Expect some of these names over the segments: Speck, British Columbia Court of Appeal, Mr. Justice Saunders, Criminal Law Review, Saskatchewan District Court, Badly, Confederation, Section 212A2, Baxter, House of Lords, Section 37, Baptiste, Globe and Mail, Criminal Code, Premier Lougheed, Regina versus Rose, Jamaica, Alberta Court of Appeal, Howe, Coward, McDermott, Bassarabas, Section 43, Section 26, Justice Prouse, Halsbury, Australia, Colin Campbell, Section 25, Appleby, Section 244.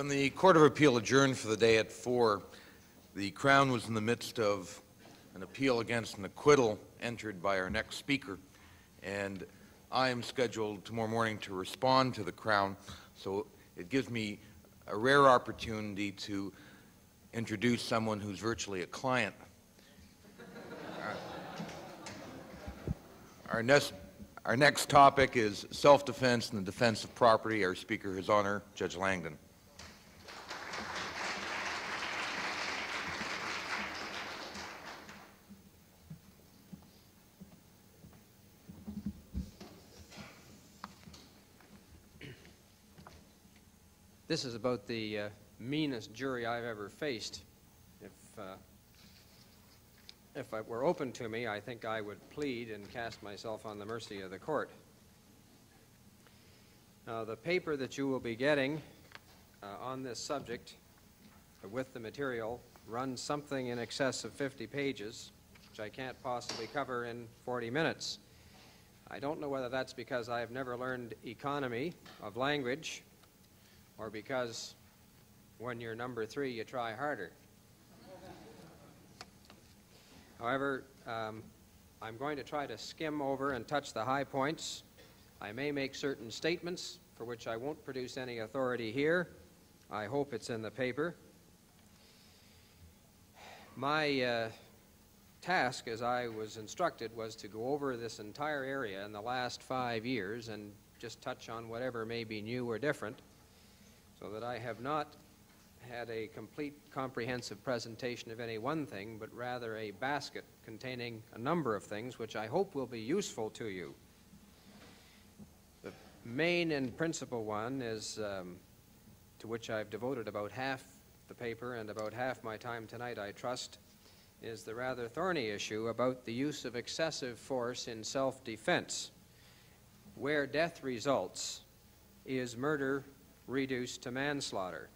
When the Court of Appeal adjourned for the day at 4, the Crown was in the midst of an appeal against an acquittal entered by our next speaker, and I am scheduled tomorrow morning to respond to the Crown, so it gives me a rare opportunity to introduce someone who's virtually a client. Our next topic is self-defense and the defense of property. Our speaker, His Honor Judge Langdon. This is about the meanest jury I've ever faced. If it were open to me, I think I would plead and cast myself on the mercy of the court. The paper that you will be getting on this subject with the material runs something in excess of 50 pages, which I can't possibly cover in 40 minutes. I don't know whether that's because I have never learned economy of language, or because when you're number 3, you try harder. However, I'm going to try to skim over and touch the high points. I may make certain statements for which I won't produce any authority here. I hope it's in the paper. My task, as I was instructed, was to go over this entire area in the last 5 years and just touch on whatever may be new or different, so that I have not had a complete comprehensive presentation of any one thing, but rather a basket containing a number of things which I hope will be useful to you. The main and principal one is, to which I've devoted about half the paper and about half my time tonight, I trust, is the rather thorny issue about the use of excessive force in self-defense. Where death results, is murder reduced to manslaughter?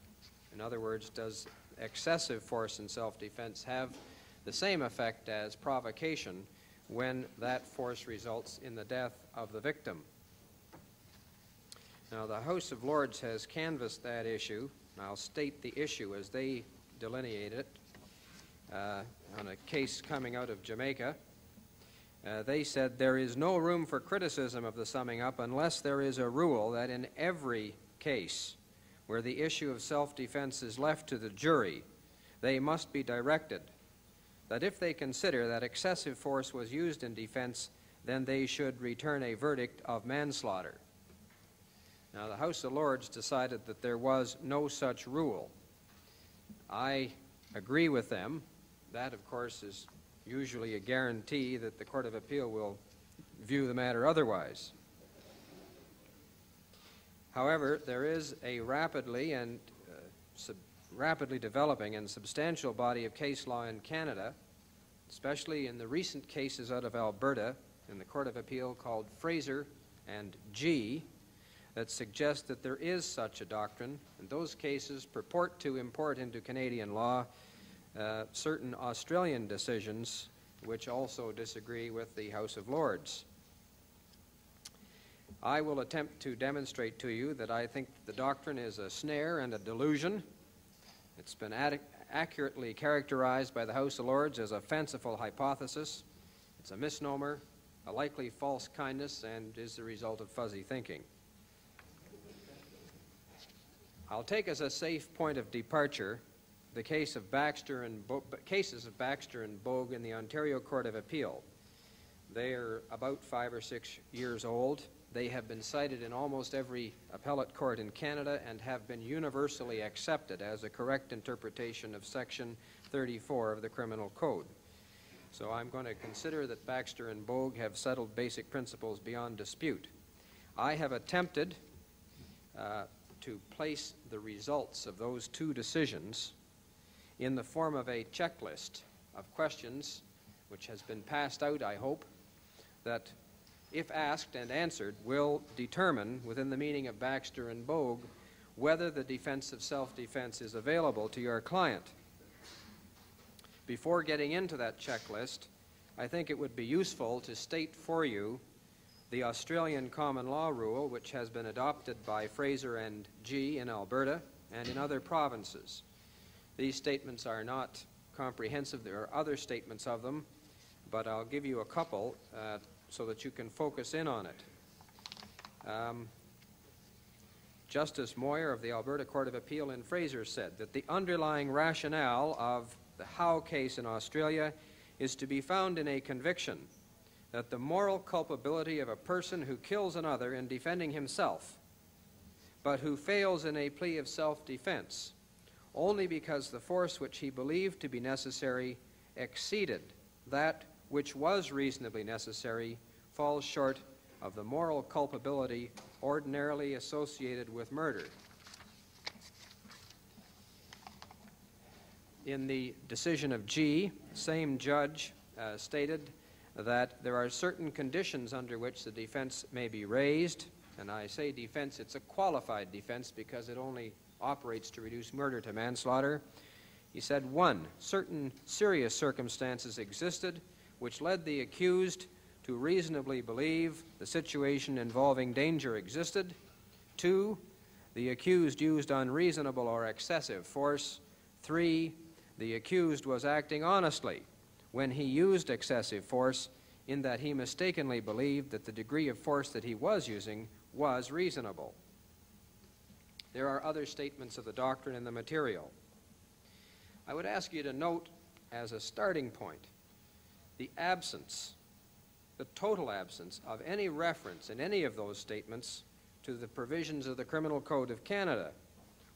In other words, does excessive force in self-defense have the same effect as provocation when that force results in the death of the victim? Now, the House of Lords has canvassed that issue, and I'll state the issue as they delineate it on a case coming out of Jamaica. They said there is no room for criticism of the summing up unless there is a rule that in every case where the issue of self-defense is left to the jury, they must be directed that if they consider that excessive force was used in defense, then they should return a verdict of manslaughter. Now, the House of Lords decided that there was no such rule. I agree with them. That, of course, is usually a guarantee that the Court of Appeal will view the matter otherwise. However, there is a rapidly developing and substantial body of case law in Canada, especially in the recent cases out of Alberta in the Court of Appeal called Fraser and G, that suggest that there is such a doctrine, and those cases purport to import into Canadian law certain Australian decisions which also disagree with the House of Lords. I will attempt to demonstrate to you that I think the doctrine is a snare and a delusion. It's been accurately characterized by the House of Lords as a fanciful hypothesis. It's a misnomer, a likely false kindness, and is the result of fuzzy thinking. I'll take as a safe point of departure the case of cases of Baxter and Bogue in the Ontario Court of Appeal. They are about 5 or 6 years old. They have been cited in almost every appellate court in Canada and have been universally accepted as a correct interpretation of Section 34 of the Criminal Code. So I'm going to consider that Baxter and Bogue have settled basic principles beyond dispute. I have attempted to place the results of those two decisions in the form of a checklist of questions, which has been passed out, I hope, that if asked and answered, will determine, within the meaning of Baxter and Bogue, whether the defense of self-defense is available to your client. Before getting into that checklist, I think it would be useful to state for you the Australian common law rule, which has been adopted by Fraser and G in Alberta and in other provinces. These statements are not comprehensive. There are other statements of them, but I'll give you a couple so that you can focus in on it. Justice Moyer of the Alberta Court of Appeal in Fraser said that the underlying rationale of the Howe case in Australia is to be found in a conviction that the moral culpability of a person who kills another in defending himself, but who fails in a plea of self-defense, only because the force which he believed to be necessary exceeded that which was reasonably necessary, falls short of the moral culpability ordinarily associated with murder. In the decision of G, same judge stated that there are certain conditions under which the defense may be raised, and I say defense, it's a qualified defense because it only operates to reduce murder to manslaughter. He said, one, certain serious circumstances existed which led the accused to reasonably believe the situation involving danger existed. Two, the accused used unreasonable or excessive force. Three, the accused was acting honestly when he used excessive force, in that he mistakenly believed that the degree of force that he was using was reasonable. There are other statements of the doctrine in the material. I would ask you to note as a starting point the absence, the total absence of any reference in any of those statements to the provisions of the Criminal Code of Canada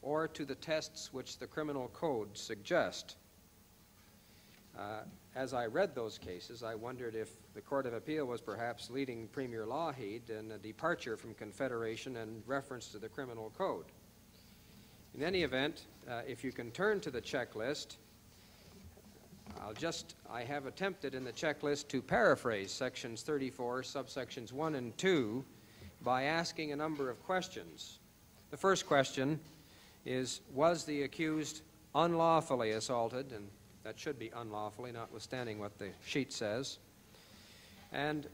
or to the tests which the Criminal Code suggests. As I read those cases, I wondered if the Court of Appeal was perhaps leading Premier Lougheed in a departure from Confederation and reference to the Criminal Code. In any event, if you can turn to the checklist, I have attempted in the checklist to paraphrase sections 34, subsections 1 and 2 by asking a number of questions. The first question is, was the accused unlawfully assaulted? And that should be unlawfully, notwithstanding what the sheet says. And,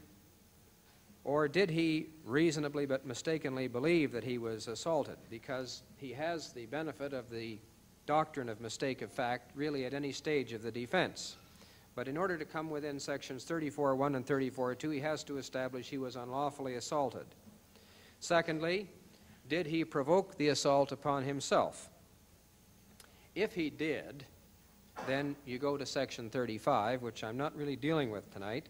or did he reasonably but mistakenly believe that he was assaulted? Because he has the benefit of the doctrine of mistake of fact really at any stage of the defense. But in order to come within sections 34.1 and 34.2, he has to establish he was unlawfully assaulted. Secondly, did he provoke the assault upon himself? If he did, then you go to section 35, which I'm not really dealing with tonight.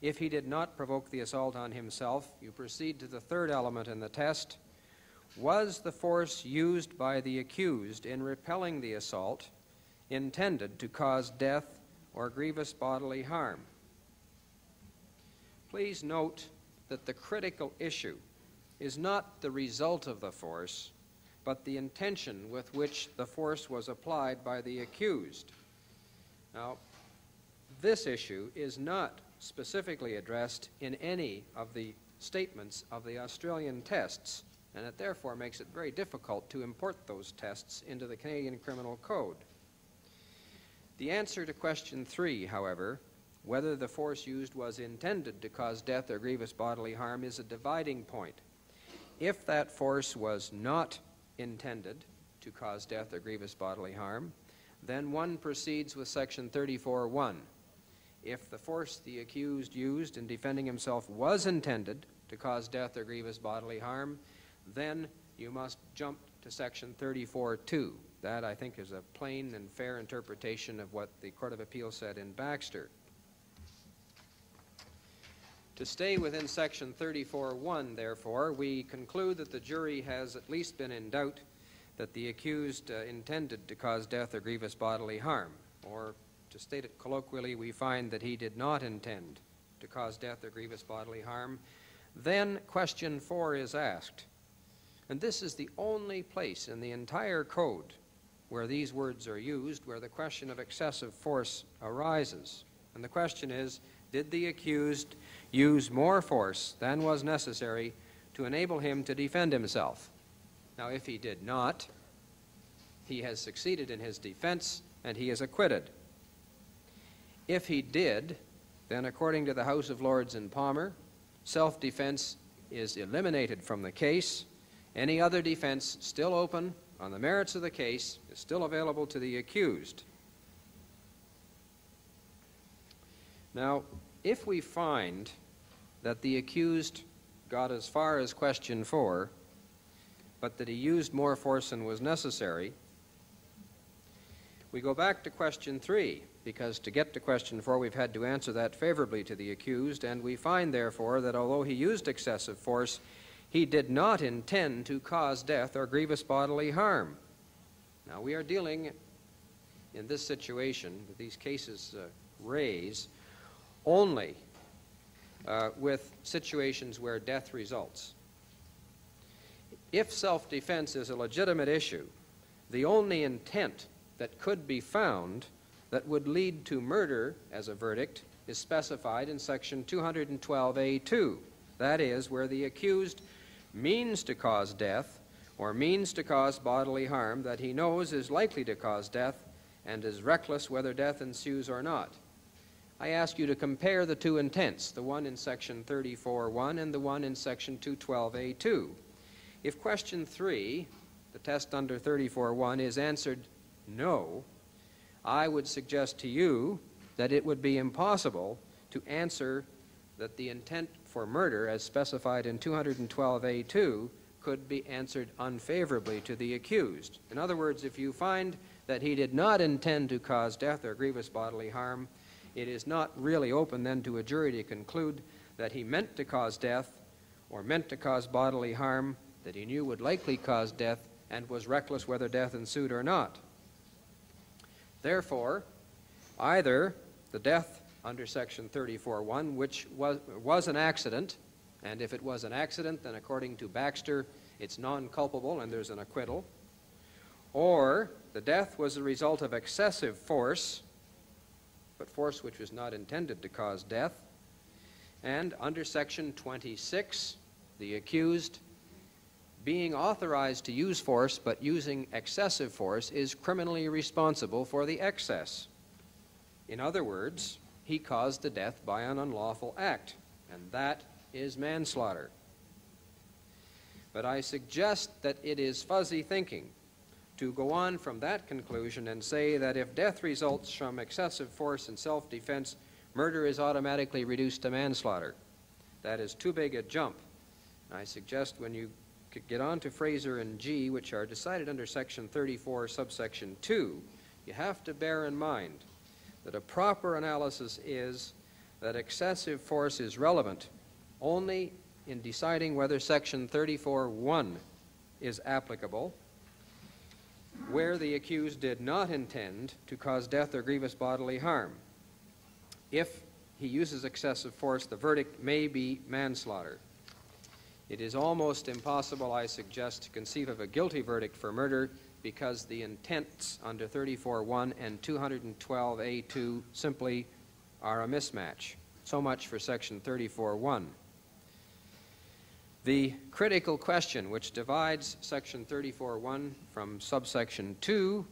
If he did not provoke the assault on himself, you proceed to the third element in the test. Was the force used by the accused in repelling the assault intended to cause death or grievous bodily harm? Please note that the critical issue is not the result of the force, but the intention with which the force was applied by the accused. Now, this issue is not specifically addressed in any of the statements of the Australian tests, and it therefore makes it very difficult to import those tests into the Canadian Criminal Code. The answer to question 3, however, whether the force used was intended to cause death or grievous bodily harm, is a dividing point. If that force was not intended to cause death or grievous bodily harm, then one proceeds with section 34.1. If the force the accused used in defending himself was intended to cause death or grievous bodily harm, then you must jump to section 34.2. That, I think, is a plain and fair interpretation of what the Court of Appeal said in Baxter. To stay within section 34.1, therefore, we conclude that the jury has at least been in doubt that the accused intended to cause death or grievous bodily harm. Or, to state it colloquially, we find that he did not intend to cause death or grievous bodily harm. Then question 4 is asked. And this is the only place in the entire code where these words are used, where the question of excessive force arises. And the question is, did the accused use more force than was necessary to enable him to defend himself? Now, if he did not, he has succeeded in his defense and he is acquitted. If he did, then according to the House of Lords in Palmer, self-defense is eliminated from the case. Any other defense still open on the merits of the case is still available to the accused. Now, if we find that the accused got as far as question 4, but that he used more force than was necessary, we go back to question 3, because to get to question 4, we've had to answer that favorably to the accused, and we find, therefore, that although he used excessive force, he did not intend to cause death or grievous bodily harm. Now, we are dealing in this situation, these cases raise, only with situations where death results. If self-defense is a legitimate issue, the only intent that could be found that would lead to murder as a verdict is specified in Section 212A2. That is, where the accused means to cause death or means to cause bodily harm that he knows is likely to cause death and is reckless whether death ensues or not. I ask you to compare the two intents, the one in Section 34.1 and the one in Section 212A2. If question 3, the test under 34.1, is answered no, I would suggest to you that it would be impossible to answer that the intent for murder, as specified in 212A2, could be answered unfavorably to the accused. In other words, if you find that he did not intend to cause death or grievous bodily harm, it is not really open then to a jury to conclude that he meant to cause death or meant to cause bodily harm that he knew would likely cause death and was reckless whether death ensued or not. Therefore, either the death under Section 34.1, which was an accident, and if it was an accident, then according to Baxter, it's non-culpable and there's an acquittal, or the death was the result of excessive force, but force which was not intended to cause death, and under Section 26, the accused being authorized to use force but using excessive force is criminally responsible for the excess. In other words, he caused the death by an unlawful act, and that is manslaughter. But I suggest that it is fuzzy thinking to go on from that conclusion and say that if death results from excessive force and self-defense, murder is automatically reduced to manslaughter. That is too big a jump. I suggest when you could get on to Fraser and G, which are decided under Section 34, subsection 2, you have to bear in mind that a proper analysis is that excessive force is relevant only in deciding whether Section 34.1 is applicable, where the accused did not intend to cause death or grievous bodily harm. If he uses excessive force, the verdict may be manslaughter. It is almost impossible, I suggest, to conceive of a guilty verdict for murder because the intents under 34.1 and 212A2 simply are a mismatch. So much for Section 34.1. The critical question which divides Section 34.1 from subsection 2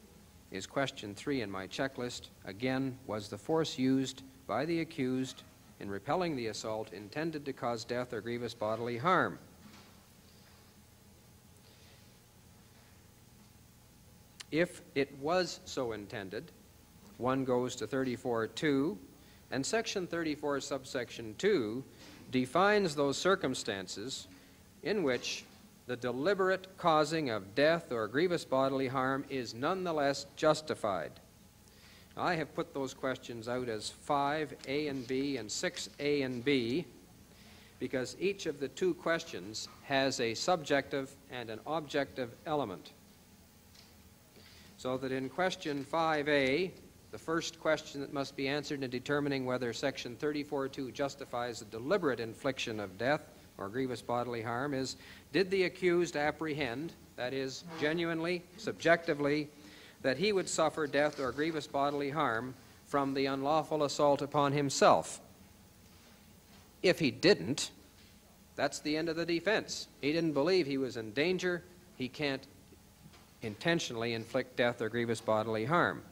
is question 3 in my checklist. Again, was the force used by the accused in repelling the assault intended to cause death or grievous bodily harm? If it was so intended, one goes to 34.2, and Section 34, subsection 2, defines those circumstances in which the deliberate causing of death or grievous bodily harm is nonetheless justified. I have put those questions out as 5A and B and 6A and B because each of the two questions has a subjective and an objective element. So that in question 5A, the first question that must be answered in determining whether Section 34.2 justifies the deliberate infliction of death or grievous bodily harm is, did the accused apprehend, that is, genuinely, subjectively, that he would suffer death or grievous bodily harm from the unlawful assault upon himself? If he didn't, that's the end of the defense. He didn't believe he was in danger. He can't intentionally inflict death or grievous bodily harm.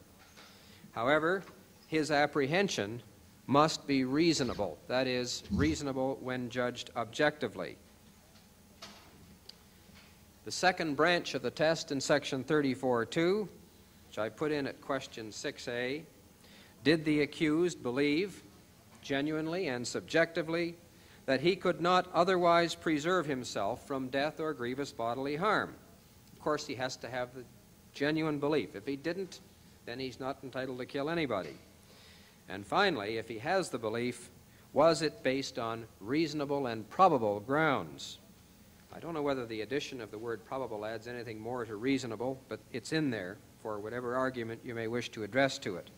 However, his apprehension must be reasonable, that is, reasonable when judged objectively. The second branch of the test in Section 34.2, which I put in at question 6A, did the accused believe, genuinely and subjectively, that he could not otherwise preserve himself from death or grievous bodily harm? Of course, he has to have the genuine belief. If he didn't, then he's not entitled to kill anybody. And finally, if he has the belief, was it based on reasonable and probable grounds? I don't know whether the addition of the word probable adds anything more to reasonable, but it's in there for whatever argument you may wish to address to it.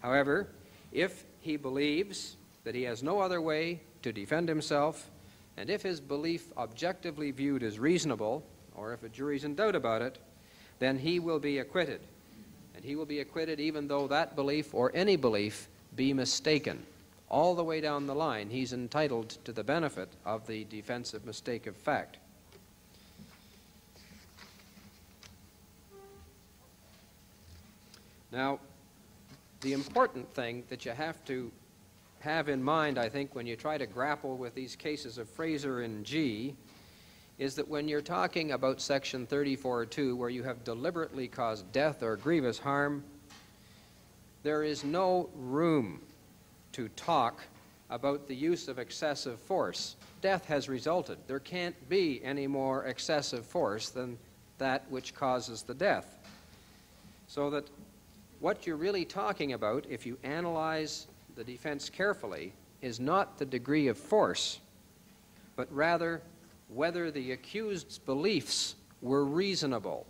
However, if he believes that he has no other way to defend himself, and if his belief objectively viewed is reasonable, or if a jury's in doubt about it, then he will be acquitted. And he will be acquitted even though that belief or any belief be mistaken. All the way down the line, he's entitled to the benefit of the defense of mistake of fact. Now, the important thing that you have to have in mind, I think, when you try to grapple with these cases of Fraser and G, is that when you're talking about Section 34.2, where you have deliberately caused death or grievous harm, there is no room to talk about the use of excessive force. Death has resulted. There can't be any more excessive force than that which causes the death. So that what you're really talking about, if you analyze the defense carefully, is not the degree of force, but rather whether the accused's beliefs were reasonable.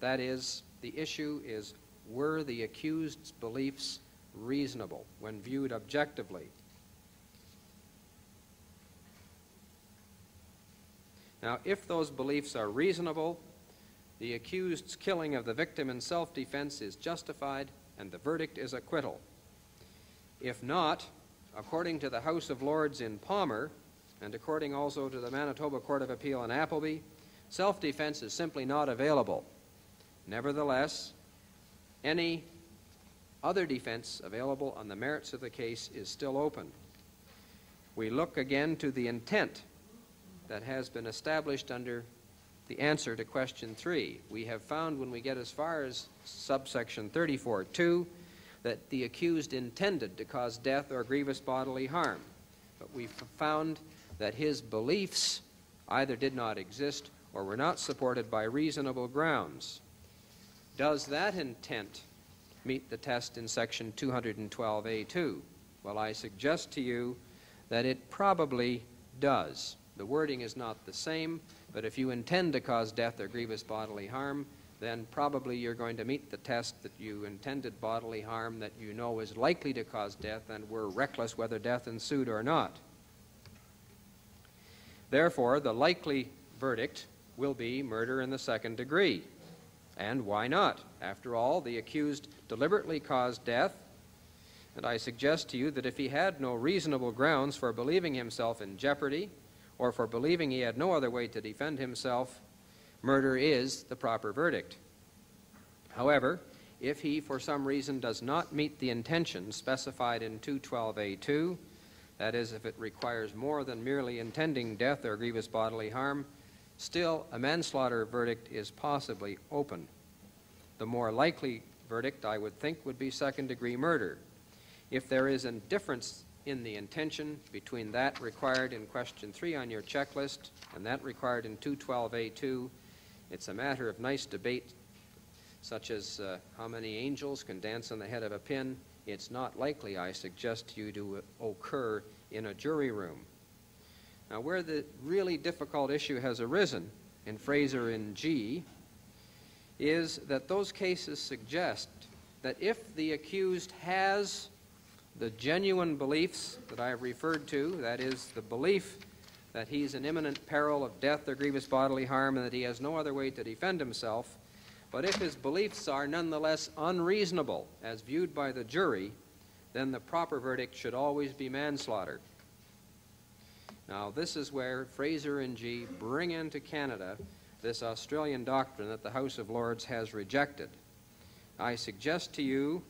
That is, the issue is, were the accused's beliefs reasonable when viewed objectively? Now, if those beliefs are reasonable, the accused's killing of the victim in self-defense is justified and the verdict is acquittal. If not, according to the House of Lords in Palmer, and according also to the Manitoba Court of Appeal in Appleby, self-defense is simply not available. Nevertheless, any other defense available on the merits of the case is still open. We look again to the intent that has been established under the answer to question 3. We have found, when we get as far as subsection 34.2, that the accused intended to cause death or grievous bodily harm. But we found that his beliefs either did not exist or were not supported by reasonable grounds. Does that intent meet the test in Section 212A2? Well, I suggest to you that it probably does. The wording is not the same, but if you intend to cause death or grievous bodily harm, then probably you're going to meet the test that you intended bodily harm that you know is likely to cause death and were reckless whether death ensued or not. Therefore, the likely verdict will be murder in the second degree. And why not? After all, the accused deliberately caused death, and I suggest to you that if he had no reasonable grounds for believing himself in jeopardy or for believing he had no other way to defend himself, murder is the proper verdict. However, if he for some reason does not meet the intention specified in 212A2, that is, if it requires more than merely intending death or grievous bodily harm, still a manslaughter verdict is possibly open. The more likely verdict, I would think, would be second-degree murder. If there is a difference in the intention between that required in question 3 on your checklist and that required in 212A2, it's a matter of nice debate, such as how many angels can dance on the head of a pin. It's not likely, I suggest to you, to occur in a jury room. Now, where the really difficult issue has arisen in Fraser and G is that those cases suggest that if the accused has the genuine beliefs that I have referred to, that is, the belief that he's in imminent peril of death or grievous bodily harm and that he has no other way to defend himself, but if his beliefs are nonetheless unreasonable as viewed by the jury, then the proper verdict should always be manslaughter. Now, this is where Fraser and G bring into Canada this Australian doctrine that the House of Lords has rejected. I suggest to you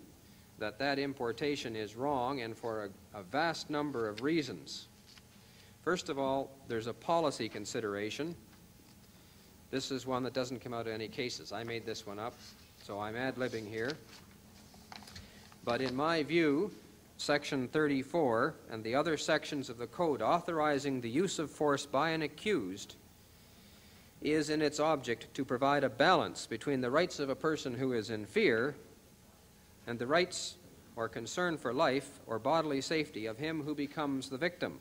that that importation is wrong, and for a vast number of reasons. First of all, there's a policy consideration. This is one that doesn't come out of any cases. I made this one up, so I'm ad-libbing here. But in my view, Section 34 and the other sections of the Code authorizing the use of force by an accused is in its object to provide a balance between the rights of a person who is in fear and the rights or concern for life or bodily safety of him who becomes the victim.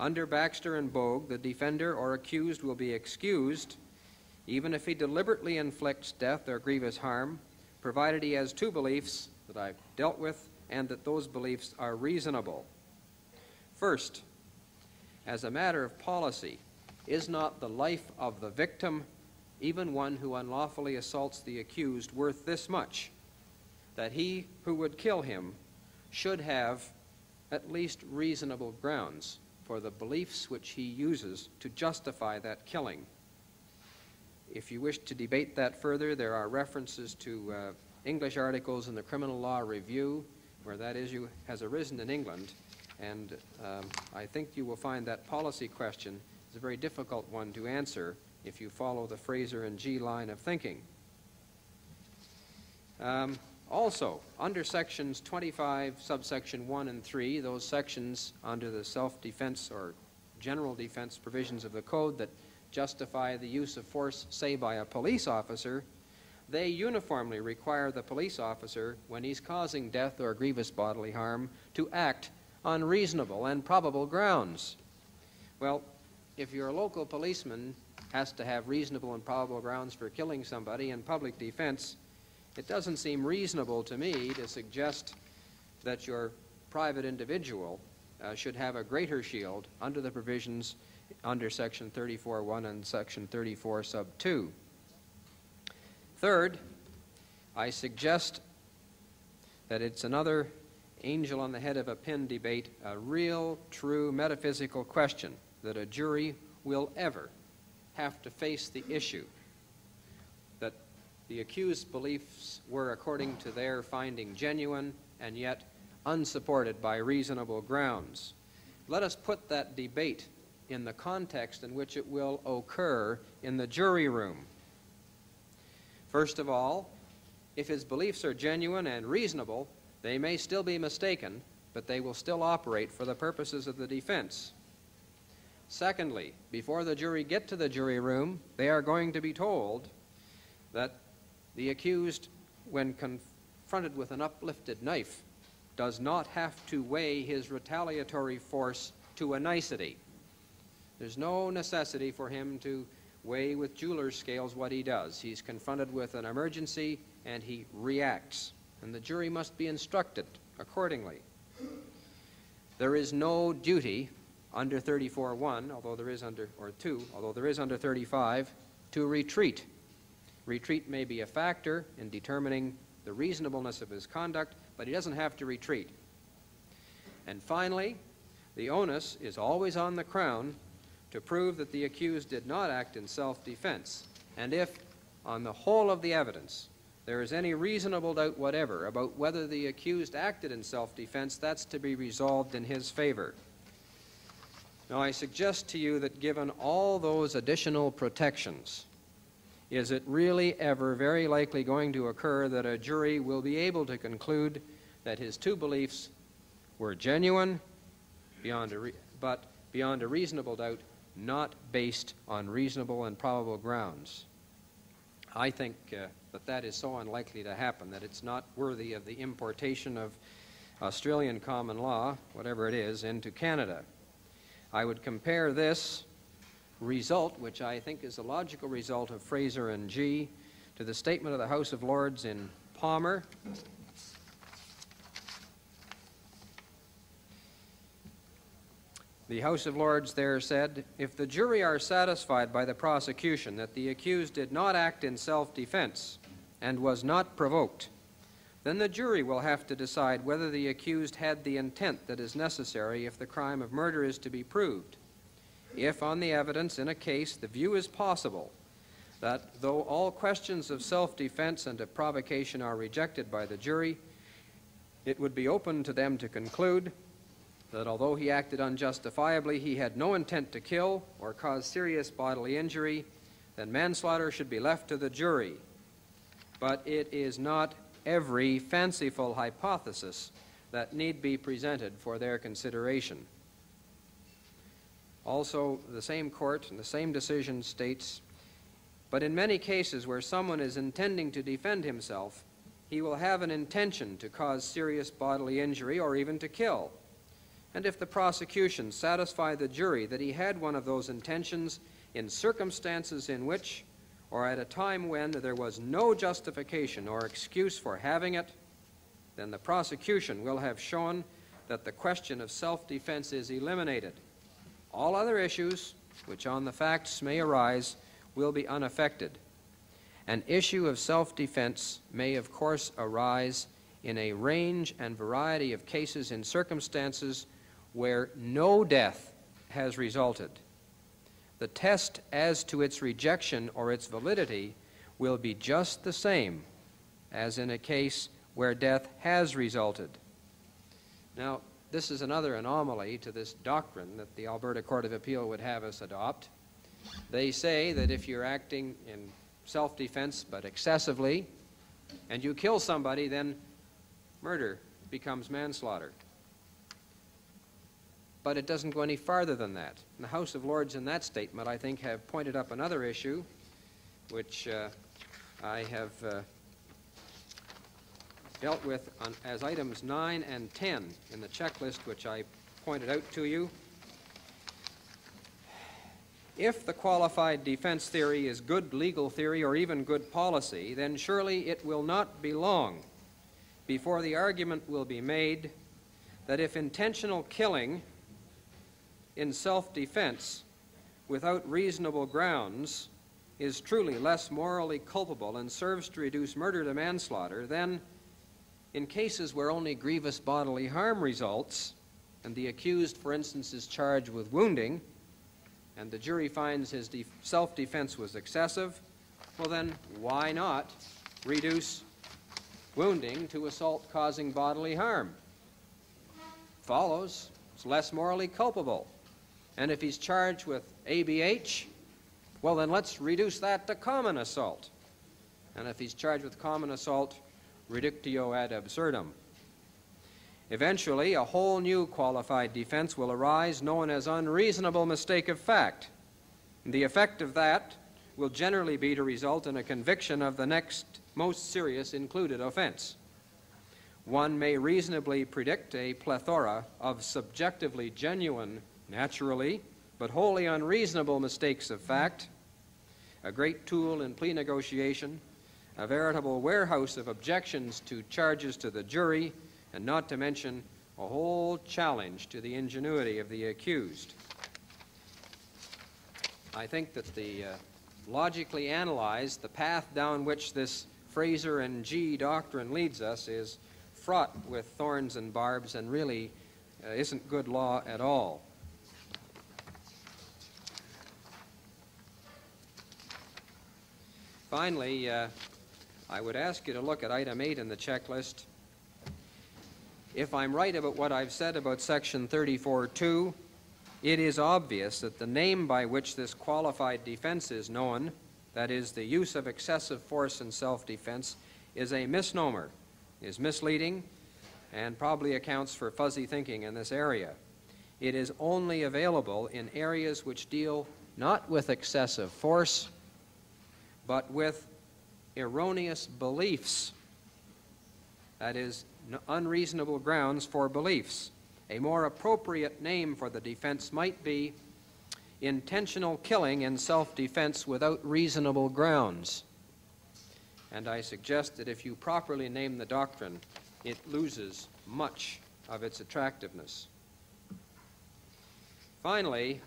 Under Baxter and Bogue, the defender or accused will be excused even if he deliberately inflicts death or grievous harm, provided he has two beliefs that I've dealt with and that those beliefs are reasonable. First, as a matter of policy, is not the life of the victim, even one who unlawfully assaults the accused, worth this much, that he who would kill him should have at least reasonable grounds for the beliefs which he uses to justify that killing? If you wish to debate that further, there are references to English articles in the Criminal Law Review where that issue has arisen in England, and I think you will find that policy question is a very difficult one to answer if you follow the Fraser and G line of thinking. Also, under sections 25, subsection 1 and 3, those sections under the self-defense or general defense provisions of the Code that justify the use of force, say, by a police officer, they uniformly require the police officer, when he's causing death or grievous bodily harm, to act on reasonable and probable grounds. Well, if your local policeman has to have reasonable and probable grounds for killing somebody in public defense, it doesn't seem reasonable to me to suggest that your private individual should have a greater shield under the provisions under Section 34.1 and Section 34 sub 2. Third, I suggest that it's another angel on the head of a pin debate, a real, true, metaphysical question that a jury will ever have to face the issue that the accused's beliefs were, according to their finding, genuine and yet unsupported by reasonable grounds. Let us put that debate in the context in which it will occur in the jury room. First of all, if his beliefs are genuine and reasonable, they may still be mistaken, but they will still operate for the purposes of the defense. Secondly, before the jury get to the jury room, they are going to be told that the accused, when confronted with an uplifted knife, does not have to weigh his retaliatory force to a nicety. There's no necessity for him to weigh with jeweler's scales what he does. He's confronted with an emergency and he reacts, and the jury must be instructed accordingly. There is no duty under 34.1, although there is under, or 2, although there is under 35, to retreat. Retreat may be a factor in determining the reasonableness of his conduct, but he doesn't have to retreat. And finally, the onus is always on the Crown to prove that the accused did not act in self-defense, and if, on the whole of the evidence, there is any reasonable doubt whatever about whether the accused acted in self-defense, that's to be resolved in his favor. Now, I suggest to you that given all those additional protections, is it really ever very likely going to occur that a jury will be able to conclude that his two beliefs were genuine, beyond a reasonable doubt, not based on reasonable and probable grounds? I think that is so unlikely to happen that it's not worthy of the importation of Australian common law, whatever it is, into Canada. I would compare this result, which I think is the logical result of Fraser and G, to the statement of the House of Lords in Palmer. The House of Lords there said, "If the jury are satisfied by the prosecution that the accused did not act in self-defense and was not provoked, then the jury will have to decide whether the accused had the intent that is necessary if the crime of murder is to be proved. If, on the evidence in a case, the view is possible that though all questions of self-defense and of provocation are rejected by the jury, it would be open to them to conclude that although he acted unjustifiably, he had no intent to kill or cause serious bodily injury, then manslaughter should be left to the jury. But it is not every fanciful hypothesis that need be presented for their consideration. Also, the same court in the same decision states, but in many cases where someone is intending to defend himself, he will have an intention to cause serious bodily injury or even to kill. And if the prosecution satisfy the jury that he had one of those intentions in circumstances in which, or at a time when, there was no justification or excuse for having it, then the prosecution will have shown that the question of self-defense is eliminated. All other issues, which on the facts may arise, will be unaffected. An issue of self-defense may, of course, arise in a range and variety of cases in circumstances where no death has resulted. The test as to its rejection or its validity will be just the same as in a case where death has resulted. Now, this is another anomaly to this doctrine that the Alberta Court of Appeal would have us adopt. They say that if you're acting in self-defense but excessively and you kill somebody, then murder becomes manslaughter. But it doesn't go any farther than that. And the House of Lords in that statement, I think, have pointed up another issue which I have dealt with on, as items 9 and 10 in the checklist which I pointed out to you. If the qualified defense theory is good legal theory or even good policy, then surely it will not be long before the argument will be made that if intentional killing in self-defense without reasonable grounds is truly less morally culpable and serves to reduce murder to manslaughter, then in cases where only grievous bodily harm results, and the accused, for instance, is charged with wounding, and the jury finds his self-defense was excessive, well then why not reduce wounding to assault causing bodily harm? Follows, it's less morally culpable. And if he's charged with ABH, well then let's reduce that to common assault. And if he's charged with common assault, reductio ad absurdum. Eventually, a whole new qualified defense will arise known as unreasonable mistake of fact. The effect of that will generally be to result in a conviction of the next most serious included offense. One may reasonably predict a plethora of subjectively genuine, naturally, but wholly unreasonable mistakes of fact, a great tool in plea negotiation, a veritable warehouse of objections to charges to the jury, and not to mention a whole challenge to the ingenuity of the accused. I think that the logically analyzed, the path down which this Fraser and G doctrine leads us is fraught with thorns and barbs and really isn't good law at all. Finally, I would ask you to look at item 8 in the checklist. If I'm right about what I've said about Section 34.2, it is obvious that the name by which this qualified defense is known, that is, the use of excessive force in self-defense, is a misnomer, is misleading, and probably accounts for fuzzy thinking in this area. It is only available in areas which deal not with excessive force, but with erroneous beliefs, that is, unreasonable grounds for beliefs. A more appropriate name for the defense might be intentional killing in self-defense without reasonable grounds. And I suggest that if you properly name the doctrine, it loses much of its attractiveness. Finally,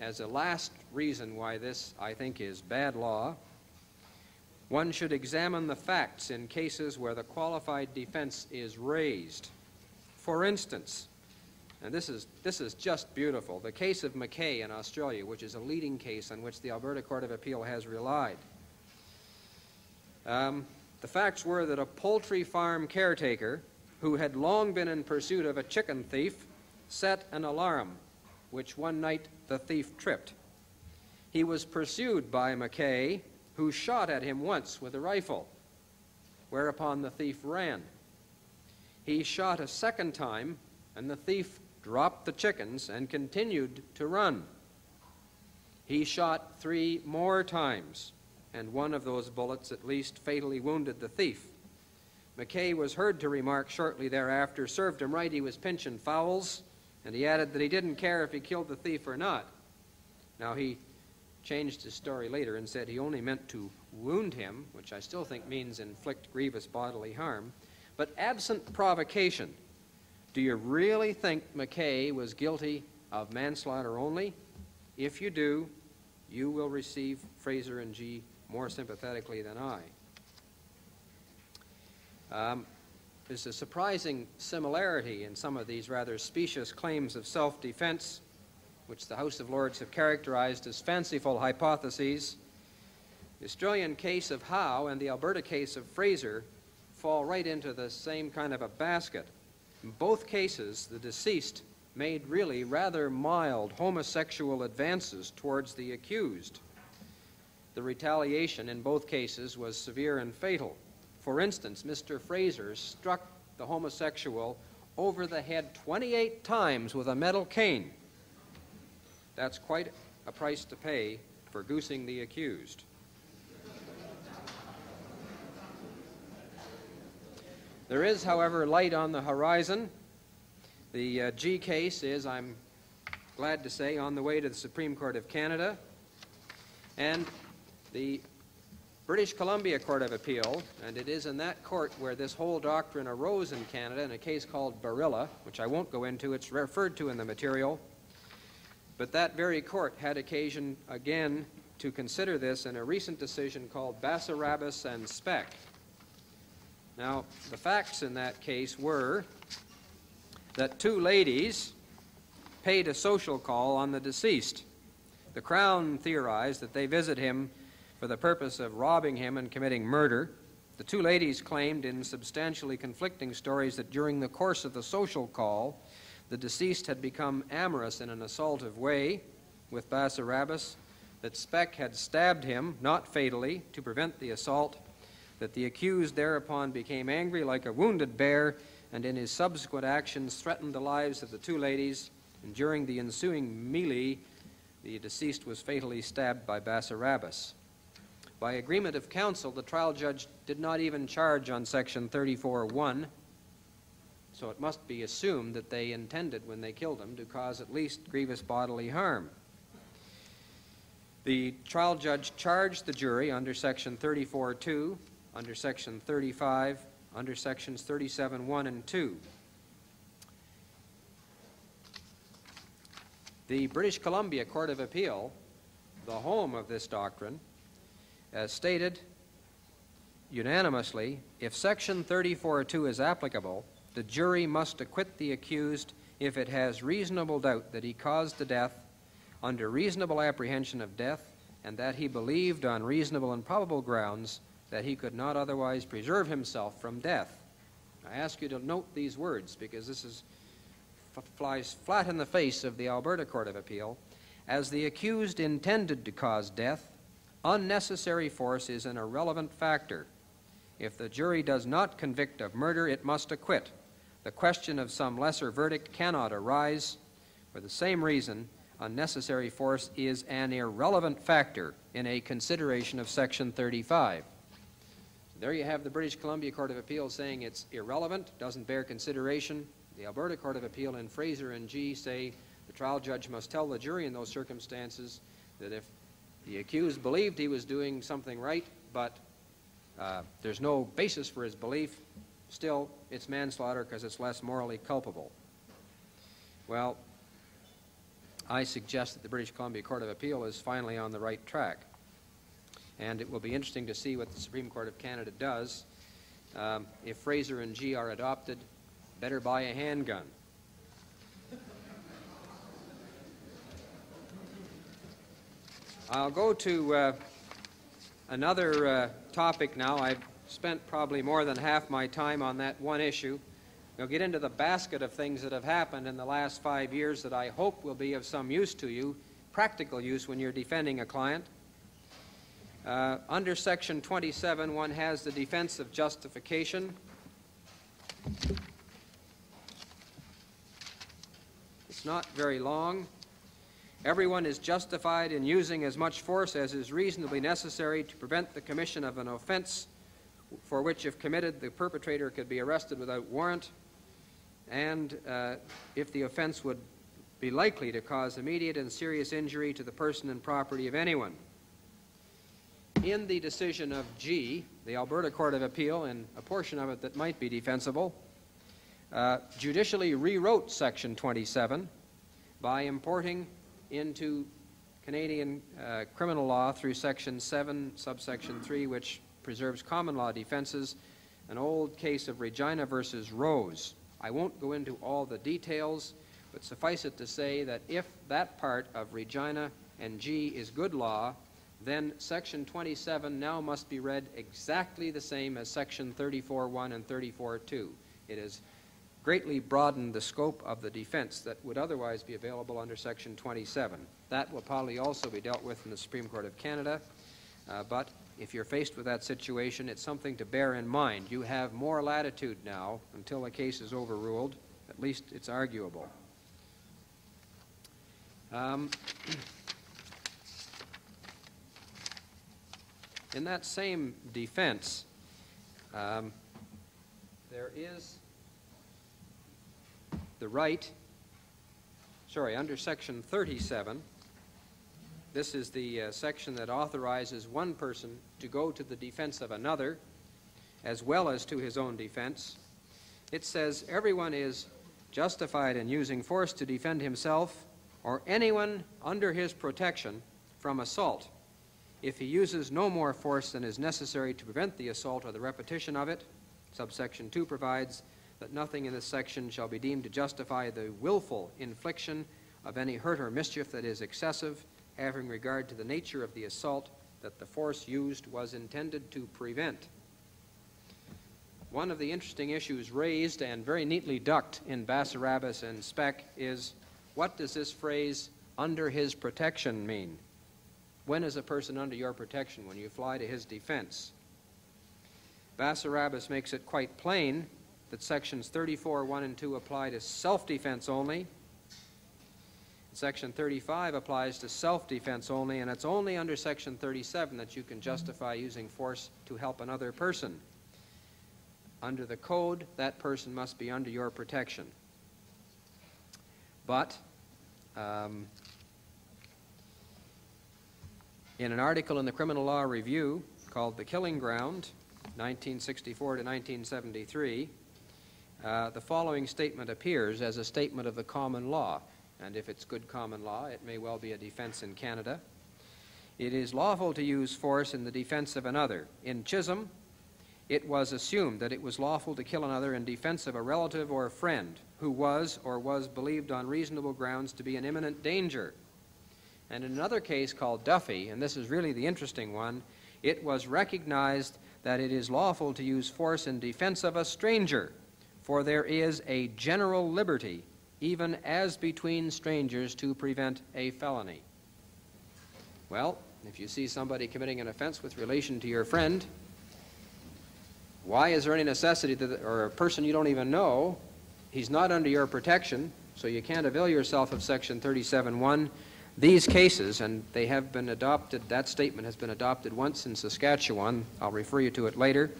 as a last reason why this, I think, is bad law, one should examine the facts in cases where the qualified defense is raised. For instance, and this is just beautiful, the case of McKay in Australia, which is a leading case on which the Alberta Court of Appeal has relied. The facts were that a poultry farm caretaker who had long been in pursuit of a chicken thief set an alarm, which one night the thief tripped. he was pursued by McKay, who shot at him once with a rifle, whereupon the thief ran. He shot a second time, and the thief dropped the chickens and continued to run. He shot three more times, and one of those bullets at least fatally wounded the thief. McKay was heard to remark shortly thereafter, served him right, he was pinching fowls, and he added that he didn't care if he killed the thief or not. Now, he changed his story later and said he only meant to wound him, which I still think means inflict grievous bodily harm. But absent provocation, do you really think McKay was guilty of manslaughter only? If you do, you will receive Fraser and G more sympathetically than I. There's a surprising similarity in some of these rather specious claims of self-defense, which the House of Lords have characterized as fanciful hypotheses. The Australian case of Howe and the Alberta case of Fraser fall right into the same kind of a basket. In both cases, the deceased made really rather mild homosexual advances towards the accused. The retaliation in both cases was severe and fatal. For instance, Mr. Fraser struck the homosexual over the head 28 times with a metal cane. That's quite a price to pay for goosing the accused. There is, however, light on the horizon. The G case is, I'm glad to say, on the way to the Supreme Court of Canada. And the British Columbia Court of Appeal, and it is in that court where this whole doctrine arose in Canada in a case called Barilla, which I won't go into, it's referred to in the material. But that very court had occasion again to consider this in a recent decision called Bassarabas and Speck. Now, the facts in that case were that two ladies paid a social call on the deceased. The Crown theorized that they visit him for the purpose of robbing him and committing murder. The two ladies claimed in substantially conflicting stories that during the course of the social call, the deceased had become amorous in an assaultive way with Bassarabas, that Speck had stabbed him, not fatally, to prevent the assault, that the accused thereupon became angry like a wounded bear, and in his subsequent actions threatened the lives of the two ladies, and during the ensuing melee, the deceased was fatally stabbed by Bassarabas. By agreement of counsel, the trial judge did not even charge on Section 34.1, so it must be assumed that they intended, when they killed him, to cause at least grievous bodily harm. The trial judge charged the jury under Section 34.2, under Section 35, under Sections 37.1 and 2. The British Columbia Court of Appeal, the home of this doctrine, stated unanimously, if Section 34.2 is applicable, the jury must acquit the accused if it has reasonable doubt that he caused the death under reasonable apprehension of death and that he believed on reasonable and probable grounds that he could not otherwise preserve himself from death. I ask you to note these words because this flies flat in the face of the Alberta Court of Appeal. As the accused intended to cause death, unnecessary force is an irrelevant factor. If the jury does not convict of murder, it must acquit. The question of some lesser verdict cannot arise. For the same reason, unnecessary force is an irrelevant factor in a consideration of Section 35. There you have the British Columbia Court of Appeal saying it's irrelevant, doesn't bear consideration. The Alberta Court of Appeal in Fraser and G say the trial judge must tell the jury in those circumstances that if the accused believed he was doing something right, but there's no basis for his belief, still it's manslaughter because it's less morally culpable. Well, I suggest that the British Columbia Court of Appeal is finally on the right track. And it will be interesting to see what the Supreme Court of Canada does. If Fraser and G are adopted, better buy a handgun. I'll go to another topic now. I've spent probably more than half my time on that one issue. We'll get into the basket of things that have happened in the last 5 years that I hope will be of some use to you practical use when you're defending a client. Under Section 27, one has the defense of justification. It's not very long. Everyone is justified in using as much force as is reasonably necessary to prevent the commission of an offense for which, if committed, the perpetrator could be arrested without warrant, and if the offense would be likely to cause immediate and serious injury to the person and property of anyone. In the decision of G, the Alberta Court of Appeal, and a portion of it that might be defensible, judicially rewrote Section 27 by importing into Canadian criminal law through Section 7, subsection 3, which preserves common law defenses, an old case of Regina versus Rose. I won't go into all the details, but suffice it to say that if that part of Regina and G is good law, then Section 27 now must be read exactly the same as Section 34.1 and 34.2. It has greatly broadened the scope of the defense that would otherwise be available under Section 27. That will probably also be dealt with in the Supreme Court of Canada, but if you're faced with that situation, it's something to bear in mind. You have more latitude now until a case is overruled. At least it's arguable. In that same defense, there is the right, under Section 37, this is the section that authorizes one person to go to the defense of another as well as to his own defense. It says everyone is justified in using force to defend himself or anyone under his protection from assault if he uses no more force than is necessary to prevent the assault or the repetition of it. Subsection 2 provides that nothing in this section shall be deemed to justify the willful infliction of any hurt or mischief that is excessive, having regard to the nature of the assault that the force used was intended to prevent. One of the interesting issues raised and very neatly ducked in Bassarabas and Speck is, what does this phrase, under his protection, mean? When is a person under your protection? When you fly to his defense? Bassarabas makes it quite plain that sections 34.1 and 2 apply to self-defense only. Section 35 applies to self-defense only, and it's only under Section 37 that you can justify using force to help another person. Under the code, that person must be under your protection. But in an article in the Criminal Law Review called The Killing Ground, 1964 to 1973, the following statement appears as a statement of the common law. And if it's good common law, it may well be a defense in Canada. It is lawful to use force in the defense of another. In Chisholm, it was assumed that it was lawful to kill another in defense of a relative or a friend who was or was believed on reasonable grounds to be in imminent danger. And in another case called Duffy, and this is really the interesting one, it was recognized that it is lawful to use force in defense of a stranger, for there is a general liberty even as between strangers to prevent a felony. Well, if you see somebody committing an offense with relation to your friend, why is there any necessity that, or a person you don't even know, he's not under your protection, so you can't avail yourself of Section 37.1. These cases, and they have been adopted, that statement has been adopted once in Saskatchewan, I'll refer you to it later,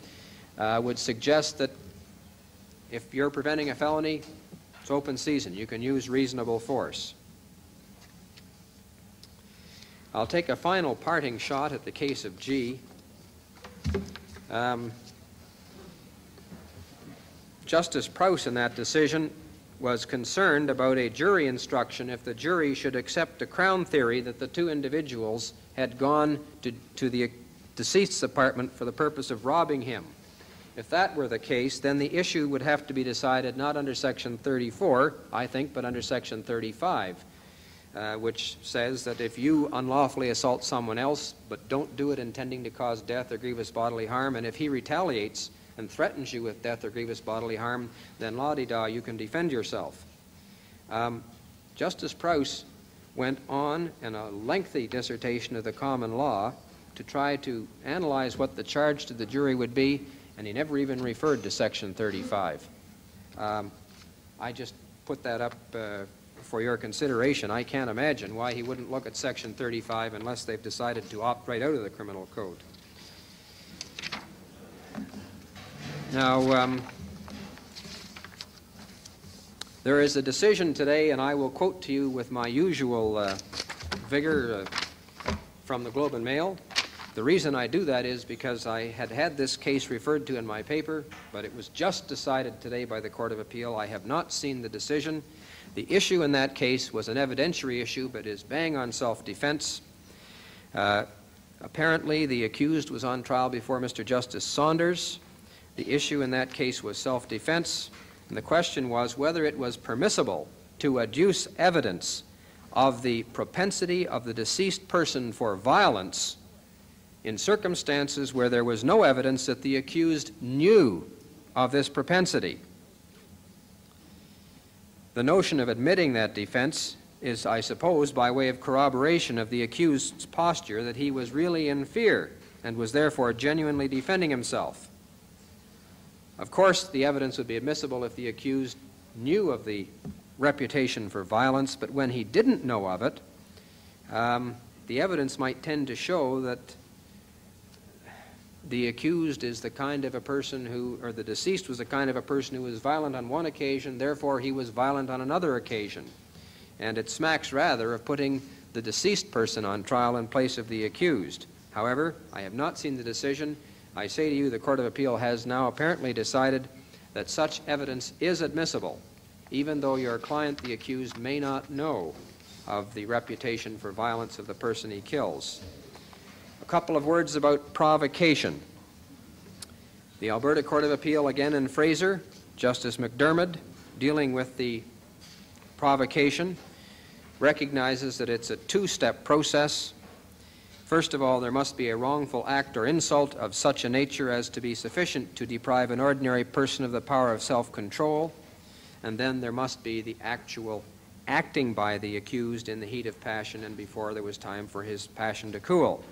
would suggest that if you're preventing a felony, it's open season. You can use reasonable force. I'll take a final parting shot at the case of G. Justice Prouse in that decision was concerned about a jury instruction if the jury should accept the Crown theory that the two individuals had gone to the deceased's apartment for the purpose of robbing him. If that were the case, then the issue would have to be decided not under Section 34, I think, but under Section 35, which says that if you unlawfully assault someone else but don't do it intending to cause death or grievous bodily harm, and if he retaliates and threatens you with death or grievous bodily harm, then la-di-da, you can defend yourself. Justice Prouse went on in a lengthy dissertation of the common law to try to analyze what the charge to the jury would be, and he never even referred to Section 35. I just put that up for your consideration. I can't imagine why he wouldn't look at Section 35 unless they've decided to opt right out of the Criminal Code. Now, there is a decision today, and I will quote to you with my usual vigor from the Globe and Mail. The reason I do that is because I had had this case referred to in my paper, but it was just decided today by the Court of Appeal. I have not seen the decision. The issue in that case was an evidentiary issue, but is bang on self-defense. Apparently, the accused was on trial before Mr. Justice Saunders. The issue in that case was self-defense. And the question was whether it was permissible to adduce evidence of the propensity of the deceased person for violence in circumstances where there was no evidence that the accused knew of this propensity. The notion of admitting that defense is, I suppose, by way of corroboration of the accused's posture that he was really in fear and was therefore genuinely defending himself. Of course, the evidence would be admissible if the accused knew of the reputation for violence, but when he didn't know of it, the evidence might tend to show that the accused is the kind of a person who, or the deceased was the kind of a person who was violent on one occasion, therefore he was violent on another occasion. And it smacks rather of putting the deceased person on trial in place of the accused. However, I have not seen the decision. I say to you, the Court of Appeal has now apparently decided that such evidence is admissible, even though your client, the accused, may not know of the reputation for violence of the person he kills. A couple of words about provocation. The Alberta Court of Appeal, again in Fraser, Justice McDermott, dealing with the provocation, recognizes that it's a two-step process. First of all, there must be a wrongful act or insult of such a nature as to be sufficient to deprive an ordinary person of the power of self-control, and then there must be the actual acting by the accused in the heat of passion and before there was time for his passion to cool.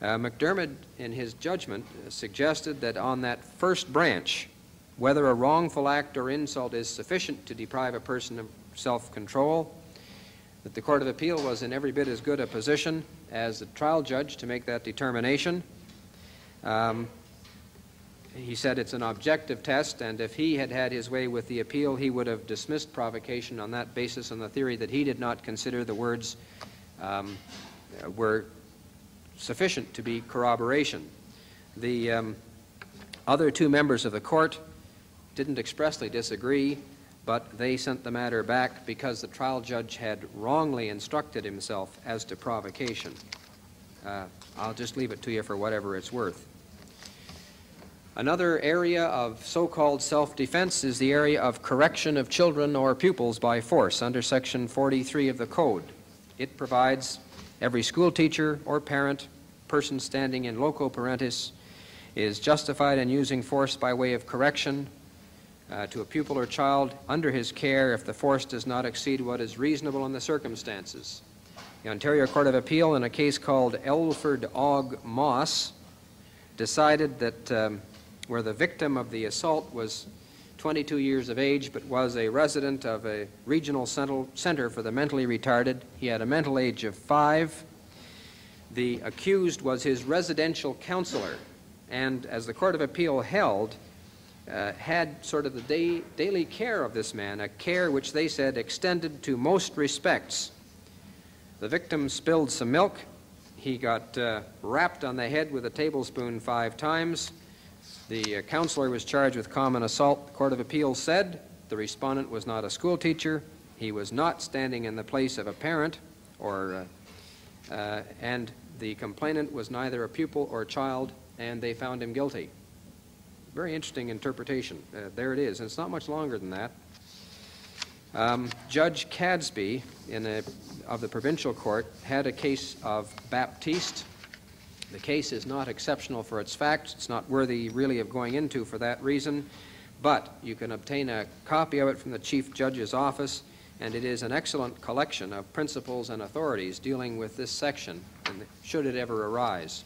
McDermott, in his judgment, suggested that on that first branch, whether a wrongful act or insult is sufficient to deprive a person of self-control, that the Court of Appeal was in every bit as good a position as the trial judge to make that determination. He said it's an objective test, and if he had had his way with the appeal, he would have dismissed provocation on that basis, on the theory that he did not consider the words were sufficient to be corroboration. The other two members of the court didn't expressly disagree, but they sent the matter back because the trial judge had wrongly instructed himself as to provocation. I'll just leave it to you for whatever it's worth. Another area of so-called self-defense is the area of correction of children or pupils by force under Section 43 of the Code. It provides every school teacher or parent, person standing in loco parentis, is justified in using force by way of correction to a pupil or child under his care if the force does not exceed what is reasonable in the circumstances. The Ontario Court of Appeal, in a case called Elford Og Moss, decided that where the victim of the assault was 22 years of age but was a resident of a regional center for the mentally retarded, he had a mental age of 5. The accused was his residential counselor, and as the Court of Appeal held, had sort of the daily care of this man, a care which they said extended to most respects. The victim spilled some milk. He got rapped on the head with a tablespoon 5 times. The counselor was charged with common assault. The Court of Appeal said the respondent was not a school teacher. He was not standing in the place of a parent, or, and the complainant was neither a pupil or a child, and they found him guilty. Very interesting interpretation. There it is, and it's not much longer than that. Judge Cadsby of the provincial court had a case of Baptiste. The case is not exceptional for its facts. It's not worthy really of going into for that reason, but you can obtain a copy of it from the Chief Judge's office, and it is an excellent collection of principles and authorities dealing with this section, should it ever arise.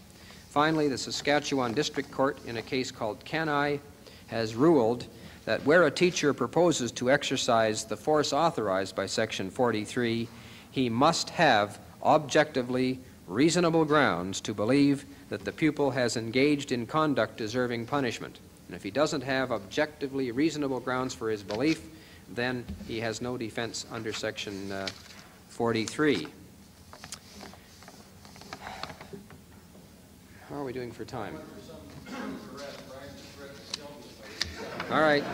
Finally, the Saskatchewan District Court, in a case called Canai, has ruled that where a teacher proposes to exercise the force authorized by Section 43, he must have objectively reasonable grounds to believe that the pupil has engaged in conduct deserving punishment. And if he doesn't have objectively reasonable grounds for his belief, then he has no defense under Section 43. How are we doing for time? All right.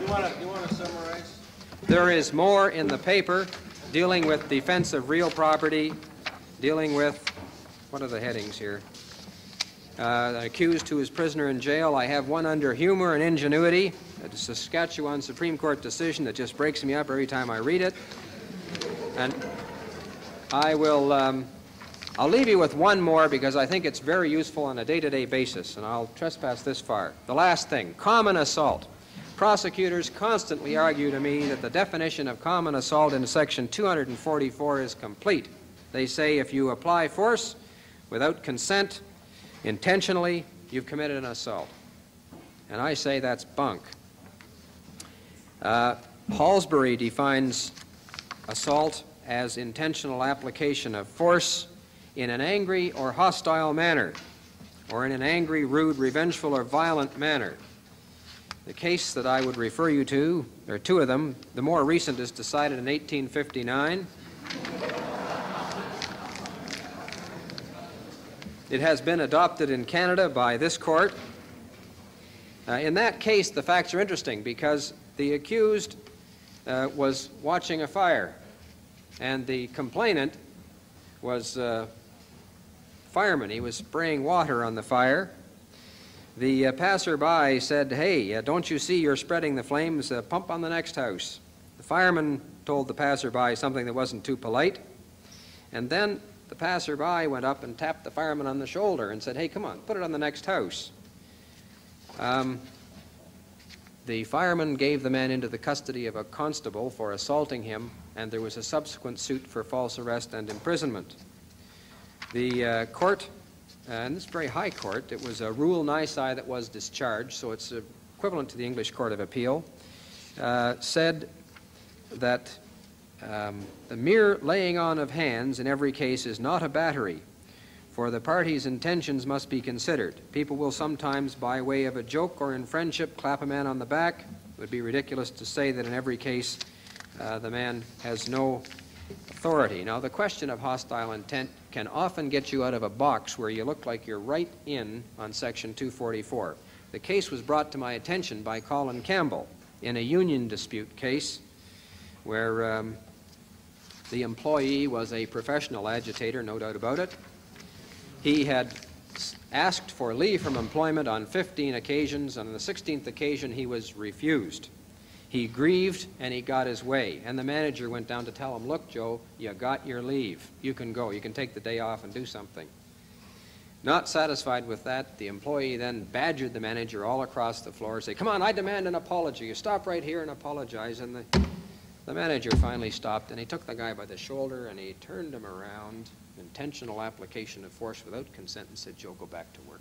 You want to summarize? There is more in the paper dealing with defense of real property, dealing with, what are the headings here? Accused who is prisoner in jail. I have one under humor and ingenuity, a Saskatchewan Supreme Court decision that just breaks me up every time I read it. And I will, I'll leave you with one more because I think it's very useful on a day-to-day basis, and I'll trespass this far. The last thing, common assault. Prosecutors constantly argue to me that the definition of common assault in Section 244 is complete. They say if you apply force without consent, intentionally, you've committed an assault. And I say that's bunk. Halsbury defines assault as intentional application of force in an angry or hostile manner, or in an angry, rude, revengeful, or violent manner. The case that I would refer you to, there are two of them. The more recent is decided in 1859. It has been adopted in Canada by this court. In that case, the facts are interesting because the accused was watching a fire, and the complainant was a fireman. He was spraying water on the fire. The passerby said, "Hey, don't you see you're spreading the flames? Pump on the next house." The fireman told the passerby something that wasn't too polite, and then the passerby went up and tapped the fireman on the shoulder and said, "Hey, come on, put it on the next house." The fireman gave the man into the custody of a constable for assaulting him, and there was a subsequent suit for false arrest and imprisonment. The court, and this is a very high court, it was a rule nisi that was discharged, so it's equivalent to the English Court of Appeal, said that the mere laying on of hands in every case is not a battery, for the parties' intentions must be considered. People will sometimes, by way of a joke or in friendship, clap a man on the back. It would be ridiculous to say that in every case the man has no authority. Now, the question of hostile intent can often get you out of a box where you look like you're right in on Section 244. The case was brought to my attention by Colin Campbell in a union dispute case where the employee was a professional agitator, no doubt about it. He had asked for leave from employment on 15 occasions, and on the 16th occasion he was refused. He grieved and he got his way, and the manager went down to tell him, "Look, Joe, you got your leave. You can go. You can take the day off and do something." Not satisfied with that, the employee then badgered the manager all across the floor, say, "Come on, I demand an apology. You stop right here and apologize." And the manager finally stopped, and he took the guy by the shoulder and he turned him around, intentional application of force without consent, and said, "Joe, go back to work."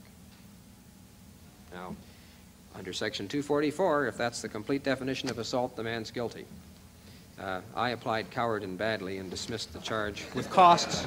Now, under Section 244, if that's the complete definition of assault, the man's guilty. I applied coward and badly and dismissed the charge with costs.